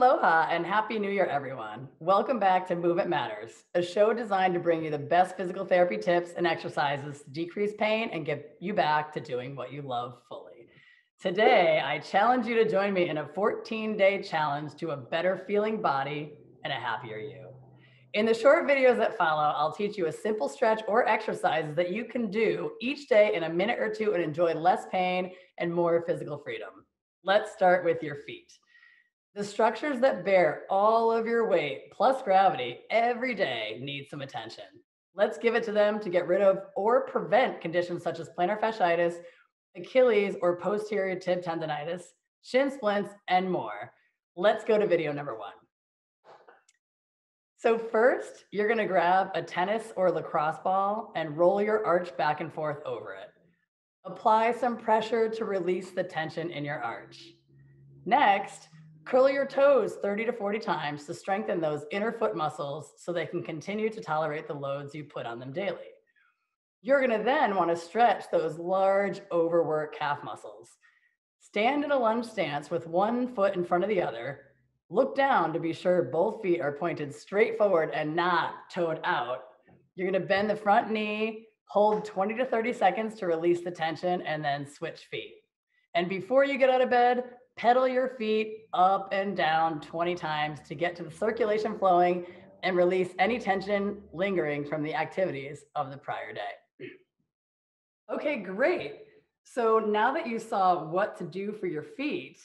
Aloha and Happy New Year, everyone. Welcome back to Movement Matters, a show designed to bring you the best physical therapy tips and exercises to decrease pain and get you back to doing what you love fully. Today, I challenge you to join me in a 14-day challenge to a better feeling body and a happier you. In the short videos that follow, I'll teach you a simple stretch or exercises that you can do each day in a minute or two and enjoy less pain and more physical freedom. Let's start with your feet. The structures that bear all of your weight plus gravity every day need some attention. Let's give it to them to get rid of or prevent conditions such as plantar fasciitis, Achilles or posterior tib tendonitis, shin splints, and more. Let's go to video number one. So first, you're going to grab a tennis or lacrosse ball and roll your arch back and forth over it. Apply some pressure to release the tension in your arch. Next, curl your toes 30 to 40 times to strengthen those inner foot muscles so they can continue to tolerate the loads you put on them daily. You're going to then want to stretch those large overworked calf muscles. Stand in a lunge stance with one foot in front of the other. Look down to be sure both feet are pointed straight forward and not toed out. You're going to bend the front knee, hold 20 to 30 seconds to release the tension, and then switch feet. And before you get out of bed, pedal your feet up and down 20 times to get to the circulation flowing and release any tension lingering from the activities of the prior day. Okay, great. So now that you saw what to do for your feet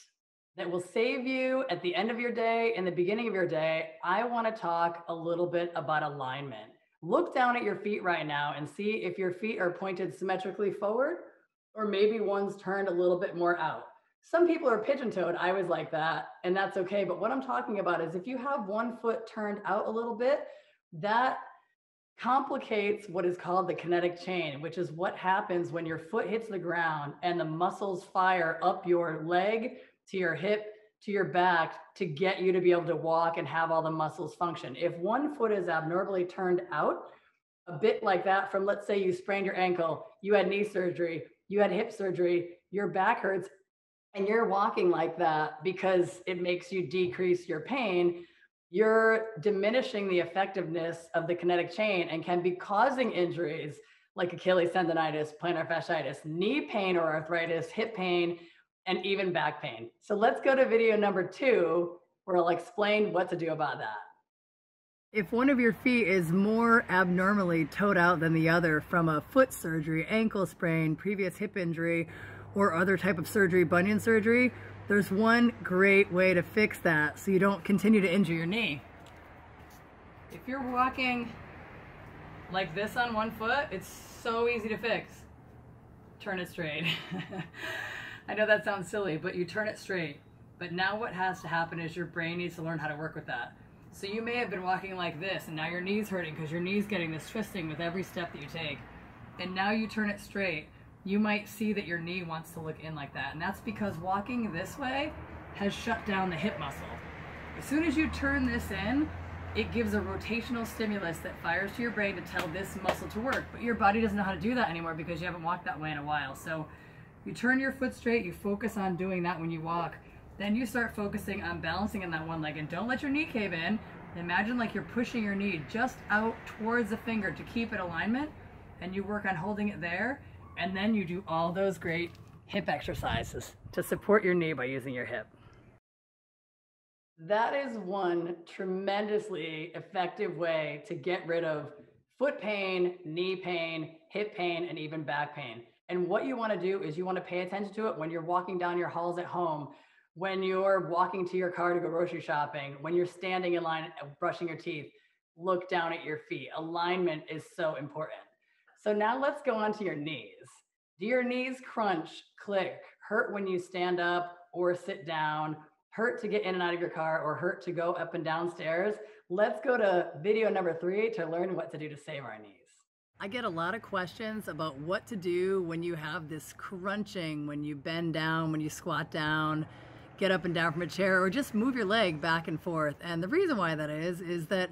that will save you at the end of your day and the beginning of your day, I want to talk a little bit about alignment. Look down at your feet right now and see if your feet are pointed symmetrically forward or maybe one's turned a little bit more out. Some people are pigeon-toed, I was like that, and that's okay. But what I'm talking about is if you have one foot turned out a little bit, that complicates what is called the kinetic chain, which is what happens when your foot hits the ground and the muscles fire up your leg to your hip to your back to get you to be able to walk and have all the muscles function. If one foot is abnormally turned out, a bit like that from, let's say you sprained your ankle, you had knee surgery, you had hip surgery, your back hurts, and you're walking like that because it makes you decrease your pain, you're diminishing the effectiveness of the kinetic chain and can be causing injuries like Achilles tendonitis, plantar fasciitis, knee pain or arthritis, hip pain, and even back pain. So let's go to video number two, where I'll explain what to do about that. If one of your feet is more abnormally toed out than the other from a foot surgery, ankle sprain, previous hip injury, or other type of surgery, bunion surgery, there's one great way to fix that so you don't continue to injure your knee. If you're walking like this on one foot, it's so easy to fix. Turn it straight. I know that sounds silly, but you turn it straight. But now what has to happen is your brain needs to learn how to work with that. So you may have been walking like this and now your knee's hurting because your knee's getting this twisting with every step that you take. And now you turn it straight. You might see that your knee wants to look in like that. And that's because walking this way has shut down the hip muscle. As soon as you turn this in, it gives a rotational stimulus that fires to your brain to tell this muscle to work. But your body doesn't know how to do that anymore because you haven't walked that way in a while. So you turn your foot straight, you focus on doing that when you walk. Then you start focusing on balancing in that one leg and don't let your knee cave in. Imagine like you're pushing your knee just out towards the finger to keep it alignment, and you work on holding it there. And then you do all those great hip exercises to support your knee by using your hip. That is one tremendously effective way to get rid of foot pain, knee pain, hip pain, and even back pain. And what you want to do is you want to pay attention to it when you're walking down your halls at home, when you're walking to your car to go grocery shopping, when you're standing in line brushing your teeth, look down at your feet. Alignment is so important. So now let's go on to your knees. Do your knees crunch, click, hurt when you stand up or sit down, hurt to get in and out of your car, or hurt to go up and down stairs? Let's go to video number three to learn what to do to save our knees. I get a lot of questions about what to do when you have this crunching, when you bend down, when you squat down, get up and down from a chair, or just move your leg back and forth. And the reason why that is that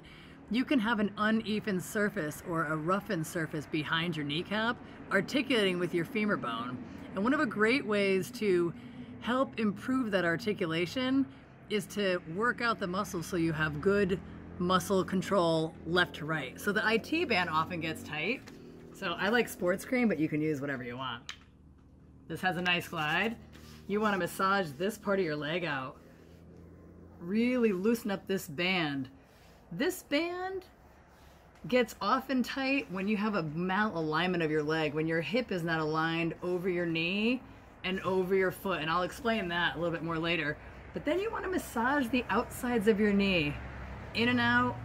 you can have an uneven surface or a roughened surface behind your kneecap, articulating with your femur bone. And one of the great ways to help improve that articulation is to work out the muscles so you have good muscle control left to right. So the IT band often gets tight. So I like sports cream, but you can use whatever you want. This has a nice glide. You want to massage this part of your leg out. Really loosen up this band. This band gets often tight when you have a malalignment of your leg, when your hip is not aligned over your knee and over your foot. And I'll explain that a little bit more later. But then you want to massage the outsides of your knee. In and out,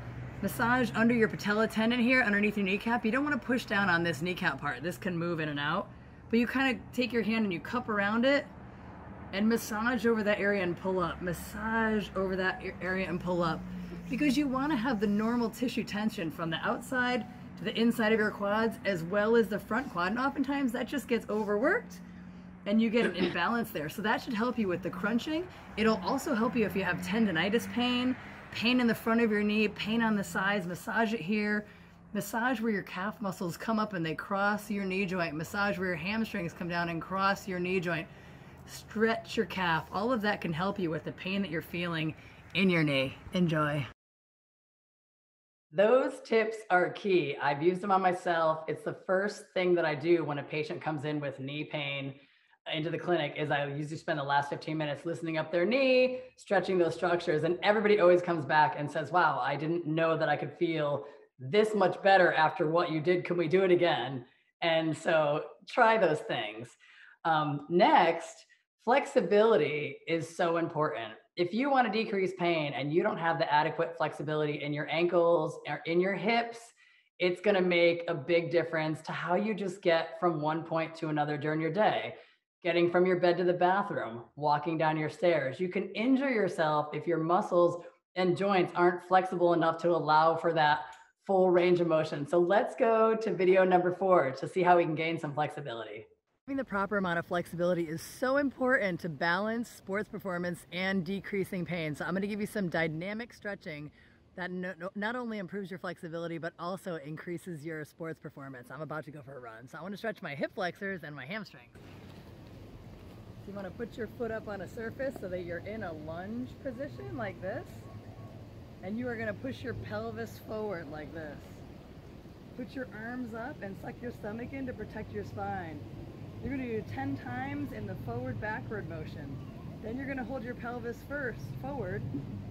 massage under your patella tendon here, underneath your kneecap. You don't want to push down on this kneecap part. This can move in and out. But you kind of take your hand and you cup around it and massage over that area and pull up. Massage over that area and pull up. Because you want to have the normal tissue tension from the outside to the inside of your quads as well as the front quad. And oftentimes that just gets overworked and you get an imbalance there. So that should help you with the crunching. It'll also help you if you have tendonitis pain, pain in the front of your knee, pain on the sides, massage it here. Massage where your calf muscles come up and they cross your knee joint. Massage where your hamstrings come down and cross your knee joint. Stretch your calf. All of that can help you with the pain that you're feeling in your knee. Enjoy. Those tips are key. I've used them on myself. It's the first thing that I do when a patient comes in with knee pain into the clinic is I usually spend the last 15 minutes loosening up their knee, stretching those structures, and everybody always comes back and says, wow, I didn't know that I could feel this much better after what you did. Can we do it again? And so try those things. Next, flexibility is so important. If you want to decrease pain and you don't have the adequate flexibility in your ankles or in your hips, it's going to make a big difference to how you just get from one point to another during your day. Getting from your bed to the bathroom, walking down your stairs. You can injure yourself if your muscles and joints aren't flexible enough to allow for that full range of motion. So let's go to video number 4 to see how we can gain some flexibility. Having the proper amount of flexibility is so important to balance sports performance and decreasing pain. So I'm going to give you some dynamic stretching that not only improves your flexibility, but also increases your sports performance. I'm about to go for a run. So I want to stretch my hip flexors and my hamstrings. You want to put your foot up on a surface so that you're in a lunge position like this. And you are going to push your pelvis forward like this. Put your arms up and suck your stomach in to protect your spine. You're going to do 10 times in the forward-backward motion. Then you're going to hold your pelvis first forward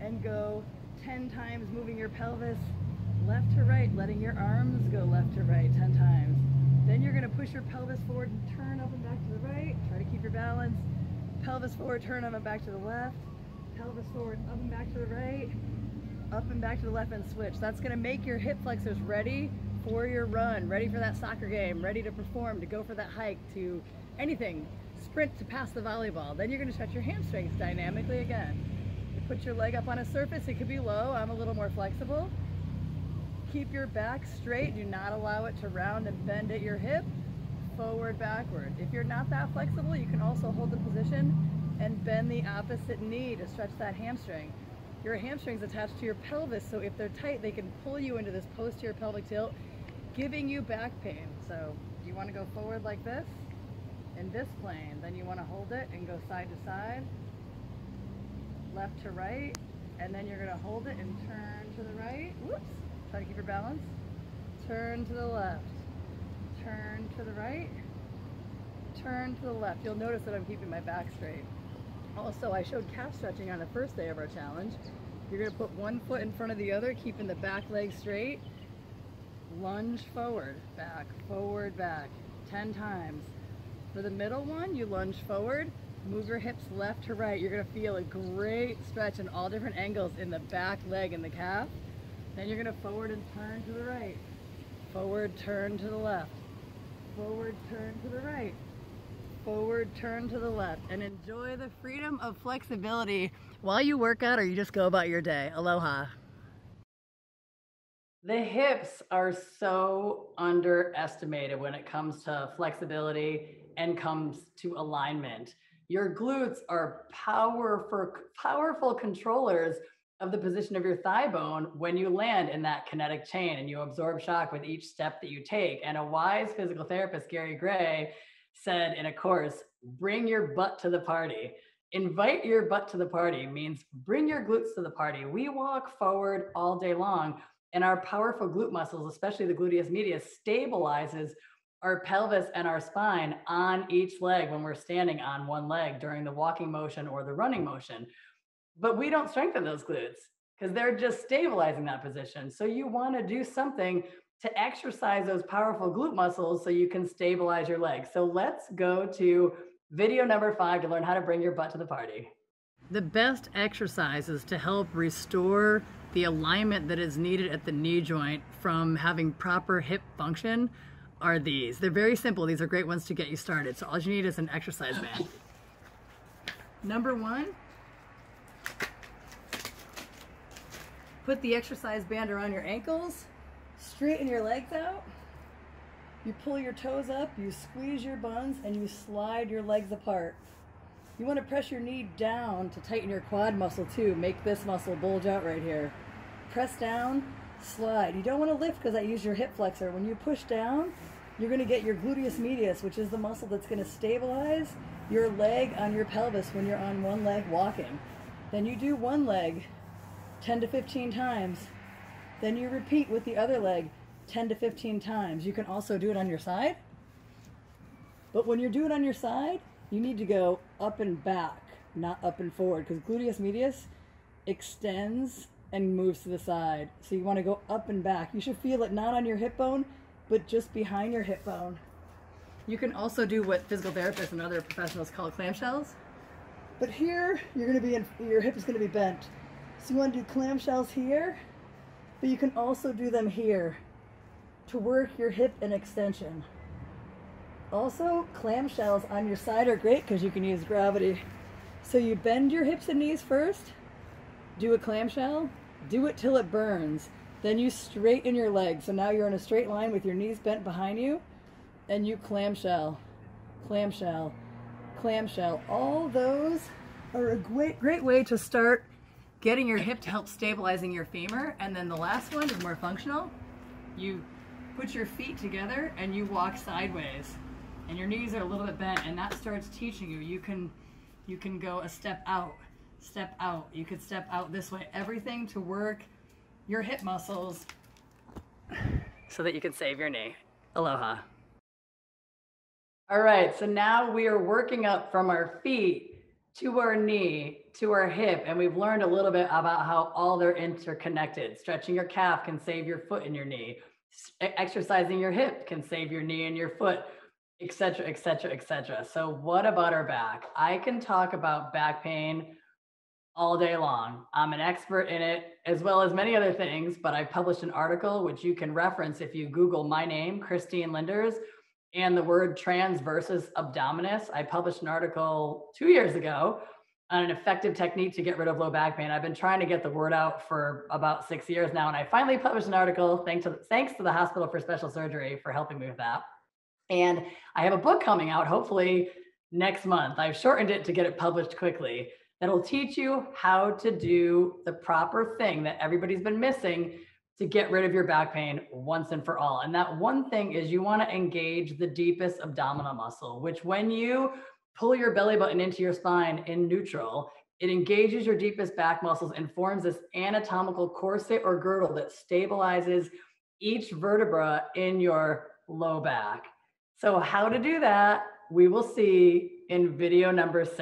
and go 10 times moving your pelvis left to right, letting your arms go left to right 10 times. Then you're going to push your pelvis forward and turn up and back to the right. Try to keep your balance. Pelvis forward, turn up and back to the left. Pelvis forward, up and back to the right. Up and back to the left and switch. That's going to make your hip flexors ready for your run, ready for that soccer game, ready to perform, to go for that hike, to anything, sprint to pass the volleyball. Then you're going to stretch your hamstrings dynamically again. You put your leg up on a surface. It could be low. I'm a little more flexible. Keep your back straight. Do not allow it to round and bend at your hip. Forward, backward. If you're not that flexible, you can also hold the position and bend the opposite knee to stretch that hamstring. Your hamstrings attached to your pelvis, so if they're tight, they can pull you into this posterior pelvic tilt, giving you back pain. So you want to go forward like this in this plane, then you want to hold it and go side to side, left to right, and then you're going to hold it and turn to the right. Whoops. Try to keep your balance. Turn to the left, turn to the right, turn to the left. You'll notice that I'm keeping my back straight. Also, I showed calf stretching on the first day of our challenge. You're going to put one foot in front of the other, keeping the back leg straight. Lunge forward, back, 10 times. For the middle one, you lunge forward, move your hips left to right. You're going to feel a great stretch in all different angles in the back leg and the calf. Then you're going to forward and turn to the right. Forward, turn to the left. Forward, turn to the right. Forward, turn to the left, and enjoy the freedom of flexibility while you work out or you just go about your day. Aloha. The hips are so underestimated when it comes to flexibility and comes to alignment. Your glutes are powerful controllers of the position of your thigh bone when you land in that kinetic chain and you absorb shock with each step that you take. And a wise physical therapist, Gary Gray, said in a course, bring your butt to the party. invite your butt to the party means bring your glutes to the party. We walk forward all day long, and our powerful glute muscles, especially the gluteus medius, stabilizes our pelvis and our spine on each leg when we're standing on one leg during the walking motion or the running motion. But we don't strengthen those glutes because they're just stabilizing that position. So you want to do something to exercise those powerful glute muscles so you can stabilize your legs. So let's go to video number 5 to learn how to bring your butt to the party. The best exercises to help restore the alignment that is needed at the knee joint from having proper hip function are these. They're very simple. These are great ones to get you started. So all you need is an exercise mat. Number 1, put the exercise band around your ankles, straighten your legs out, you pull your toes up, you squeeze your buns, and you slide your legs apart. You want to press your knee down to tighten your quad muscle too. Make this muscle bulge out right here. Press down, slide. You don't want to lift because that uses your hip flexor. When you push down, you're going to get your gluteus medius, which is the muscle that's going to stabilize your leg on your pelvis when you're on one leg walking. Then you do one leg 10 to 15 times. Then you repeat with the other leg 10 to 15 times. You can also do it on your side. But when you do it on your side, you need to go up and back, not up and forward, because gluteus medius extends and moves to the side. So you want to go up and back. You should feel it not on your hip bone, but just behind your hip bone. You can also do what physical therapists and other professionals call clamshells. But here, you're going to be your hip is going to be bent. So you want to do clamshells here, but you can also do them here to work your hip and extension. Also, clamshells on your side are great because you can use gravity. So you bend your hips and knees first, do a clamshell, do it till it burns. Then you straighten your legs. So now you're in a straight line with your knees bent behind you, and you clamshell, clamshell, clamshell. All those are a great way to start getting your hip to help stabilizing your femur. And then the last one is more functional. You put your feet together and you walk sideways, and your knees are a little bit bent, and that starts teaching you. You can go a step out, you could step out this way, everything to work your hip muscles so that you can save your knee. Aloha. All right, so now we are working up from our feet to our knee, to our hip, and we've learned a little bit about how all they're interconnected. Stretching your calf can save your foot and your knee. Exercising your hip can save your knee and your foot, et cetera, et cetera, et cetera. So what about our back? I can talk about back pain all day long. I'm an expert in it, as well as many other things, but I published an article, which you can reference if you Google my name, Christine Lynders, and the word trans versus abdominis. I published an article 2 years ago on an effective technique to get rid of low back pain. I've been trying to get the word out for about 6 years now, and I finally published an article thanks to the Hospital for Special Surgery for helping me with that. And I have a book coming out, hopefully next month. I've shortened it to get it published quickly. That'll teach you how to do the proper thing that everybody's been missing to get rid of your back pain once and for all. And that one thing is you want to engage the deepest abdominal muscle, which when you pull your belly button into your spine in neutral, it engages your deepest back muscles and forms this anatomical corset or girdle that stabilizes each vertebra in your low back. So how to do that, we will see in video number 6.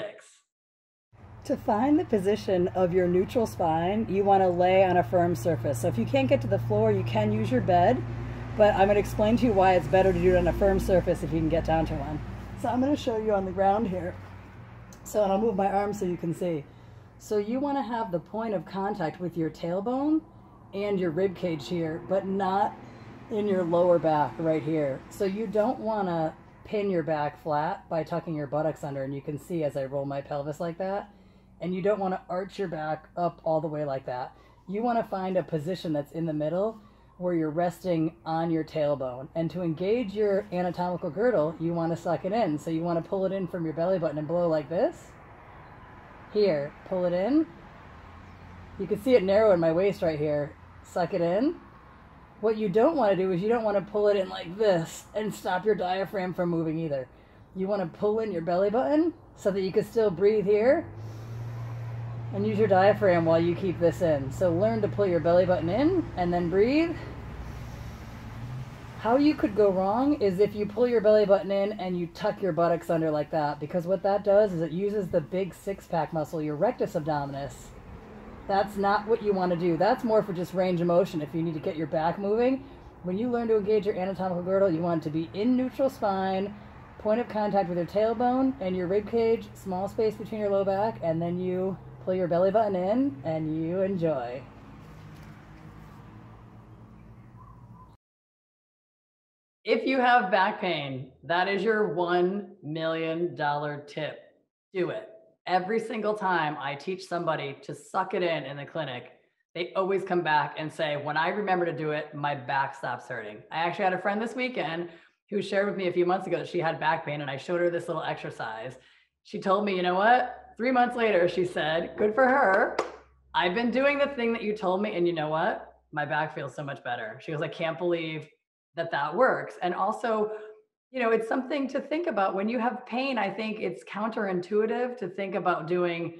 To find the position of your neutral spine, you want to lay on a firm surface. So if you can't get to the floor, you can use your bed, but I'm going to explain to you why it's better to do it on a firm surface if you can get down to one. So I'm going to show you on the ground here. So, and I'll move my arm so you can see. So you want to have the point of contact with your tailbone and your rib cage here, but not in your lower back right here. So you don't want to pin your back flat by tucking your buttocks under, and you can see as I roll my pelvis like that. And you don't want to arch your back up all the way like that. You want to find a position that's in the middle where you're resting on your tailbone. And to engage your anatomical girdle, you want to suck it in. So you want to pull it in from your belly button and blow like this. Here, pull it in. You can see it narrow in my waist right here. Suck it in. What you don't want to do is you don't want to pull it in like this and stop your diaphragm from moving either. you want to pull in your belly button so that you can still breathe here. And use your diaphragm while you keep this in. So learn to pull your belly button in and then breathe. How you could go wrong is if you pull your belly button in and you tuck your buttocks under like that, because what that does is it uses the big six-pack muscle, your rectus abdominis. That's not what you want to do. That's more for just range of motion if you need to get your back moving. When you learn to engage your anatomical girdle, you want it to be in neutral spine, point of contact with your tailbone and your rib cage, small space between your low back, and then you pull your belly button in and you enjoy. If you have back pain, that is your $1 million tip. Do it. Every single time I teach somebody to suck it in the clinic, they always come back and say, when I remember to do it, my back stops hurting. I actually had a friend this weekend who shared with me a few months ago that she had back pain, and I showed her this little exercise. She told me, you know what? 3 months later, she said, good for her. I've been doing the thing that you told me. And you know what? My back feels so much better. She goes, I can't believe that that works. And also, you know, it's something to think about when you have pain. I think it's counterintuitive to think about doing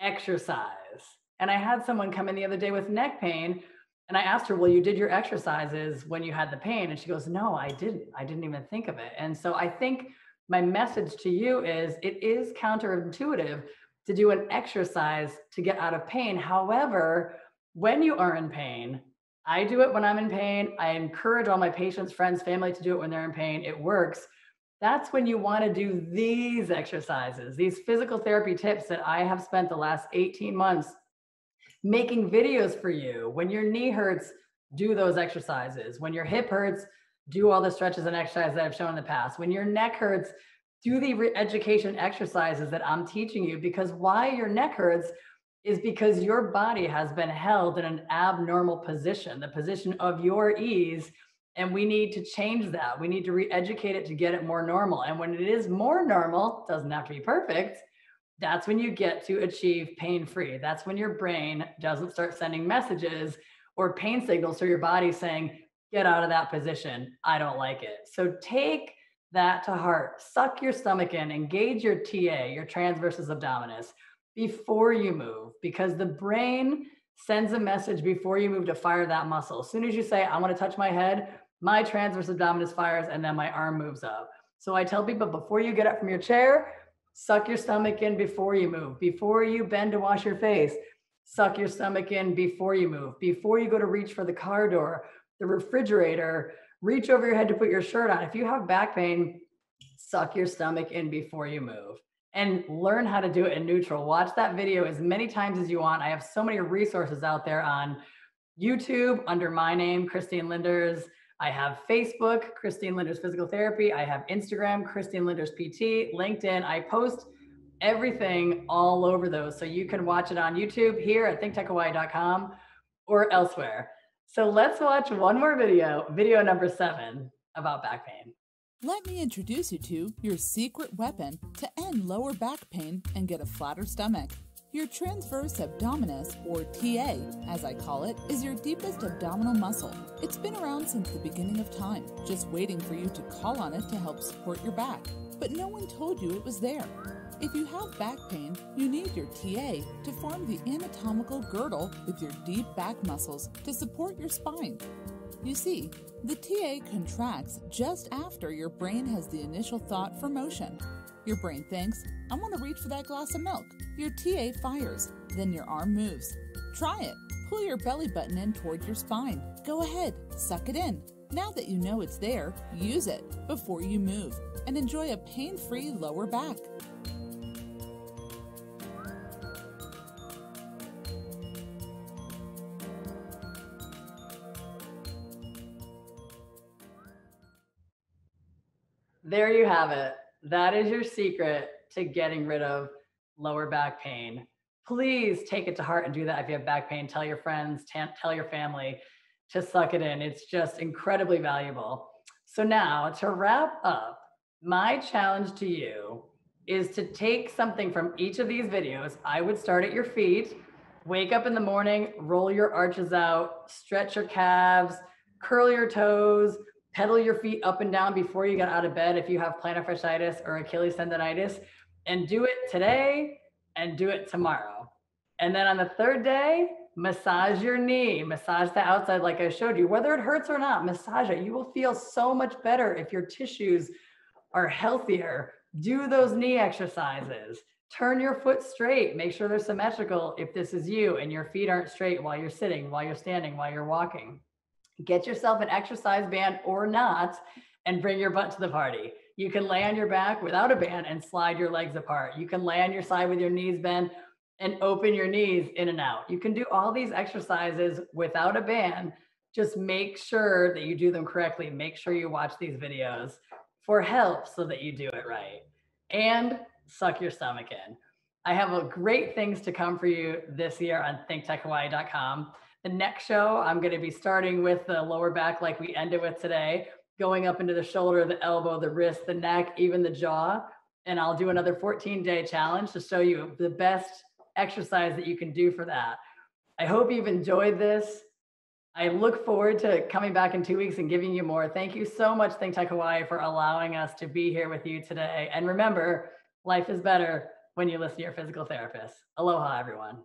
exercise. And I had someone come in the other day with neck pain, and I asked her, well, you did your exercises when you had the pain. And she goes, no, I didn't. I didn't even think of it. And so I think my message to you is it is counterintuitive to do an exercise to get out of pain. However, when you are in pain, I do it when I'm in pain. I encourage all my patients, friends, family to do it when they're in pain. It works. That's when you want to do these exercises, these physical therapy tips that I have spent the last 18 months making videos for you. When your knee hurts, do those exercises. When your hip hurts, do all the stretches and exercises that I've shown in the past. When your neck hurts, do the re-education exercises that I'm teaching you, because why your neck hurts is because your body has been held in an abnormal position, the position of your ease, and we need to change that. We need to re-educate it to get it more normal. And when it is more normal, doesn't have to be perfect, that's when you get to achieve pain-free. That's when your brain doesn't start sending messages or pain signals to your body saying, get out of that position. I don't like it. So take that to heart. Suck your stomach in, engage your TA, your transversus abdominis, before you move, because the brain sends a message before you move to fire that muscle. As soon as you say, I want to touch my head, my transversus abdominis fires and then my arm moves up. So I tell people, before you get up from your chair, suck your stomach in before you move. Before you bend to wash your face, suck your stomach in before you move. Before you go to reach for the car door, the refrigerator, reach over your head to put your shirt on. If you have back pain, suck your stomach in before you move and learn how to do it in neutral. Watch that video as many times as you want. I have so many resources out there on YouTube under my name, Christine Lynders. I have Facebook, Christine Lynders Physical Therapy. I have Instagram, Christine Lynders PT, LinkedIn. I post everything all over those. So you can watch it on YouTube here at thinktechhawaii.com or elsewhere. So let's watch one more video, video number 7, about back pain. Let me introduce you to your secret weapon to end lower back pain and get a flatter stomach. Your transverse abdominis, or TA, as I call it, is your deepest abdominal muscle. It's been around since the beginning of time, just waiting for you to call on it to help support your back. But no one told you it was there. If you have back pain, you need your TA to form the anatomical girdle with your deep back muscles to support your spine. You see, the TA contracts just after your brain has the initial thought for motion. Your brain thinks, I want to reach for that glass of milk. Your TA fires, then your arm moves. Try it. Pull your belly button in toward your spine. Go ahead, suck it in. Now that you know it's there, use it before you move and enjoy a pain-free lower back. There you have it. That is your secret to getting rid of lower back pain. Please take it to heart and do that. If you have back pain, tell your friends, tell your family to suck it in. It's just incredibly valuable. So now to wrap up, my challenge to you is to take something from each of these videos. I would start at your feet, wake up in the morning, roll your arches out, stretch your calves, curl your toes, pedal your feet up and down before you get out of bed if you have plantar fasciitis or Achilles tendonitis, and do it today and do it tomorrow. And then on the third day, massage your knee, massage the outside like I showed you, whether it hurts or not, massage it. You will feel so much better if your tissues are healthier. Do those knee exercises. Turn your foot straight. Make sure they're symmetrical if this is you and your feet aren't straight while you're sitting, while you're standing, while you're walking. Get yourself an exercise band or not and bring your butt to the party. You can lay on your back without a band and slide your legs apart. You can lay on your side with your knees bent and open your knees in and out. You can do all these exercises without a band. Just make sure that you do them correctly. Make sure you watch these videos for help so that you do it right. And suck your stomach in. I have great things to come for you this year on thinktechhawaii.com. The next show, I'm going to be starting with the lower back like we ended with today, going up into the shoulder, the elbow, the wrist, the neck, even the jaw. And I'll do another 14-day challenge to show you the best exercise that you can do for that. I hope you've enjoyed this. I look forward to coming back in 2 weeks and giving you more. Thank you so much, Think Tech Hawaii, for allowing us to be here with you today. And remember, life is better when you listen to your physical therapist. Aloha, everyone.